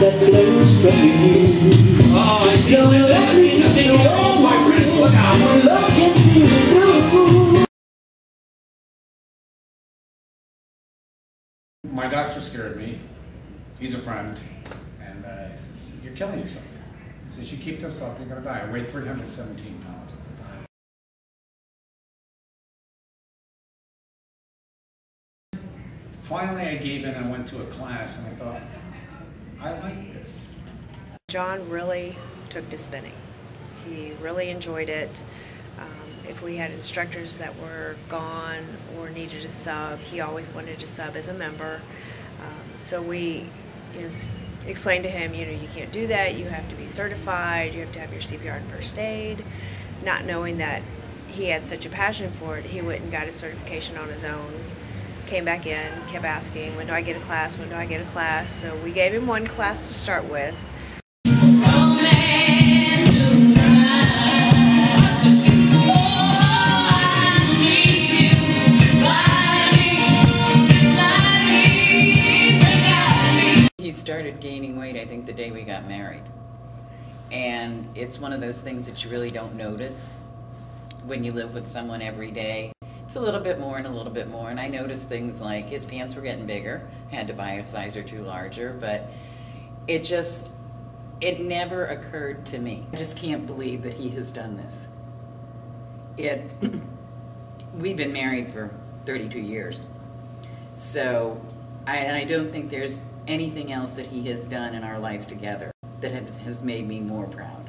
that flows from you. Oh, I see. So let me just know, oh my friend, look out, my love can see me through. My doctor scared me. He's a friend, and he says, "You're killing yourself." He says, "You keep this up, you're going to die." I weighed 317 pounds at the time. Finally, I gave in and went to a class, and I thought, I like this. John really took to spinning. He really enjoyed it. If we had instructors that were gone or needed a sub, he always wanted a sub as a member. So we explained to him, you can't do that, you have to be certified, you have to have your CPR and first aid. Not knowing that he had such a passion for it, he went and got his certification on his own, came back in, kept asking, when do I get a class, when do I get a class? So we gave him one class to start with. Started gaining weight, I think, the day we got married, and it's one of those things that you really don't notice when you live with someone every day. It's a little bit more and a little bit more, and I noticed things like his pants were getting bigger. I had to buy a size or two larger, but it never occurred to me. I just can't believe that he has done this. We've been married for 32 years, so I don't think there's anything else that he has done in our life together that has made me more proud.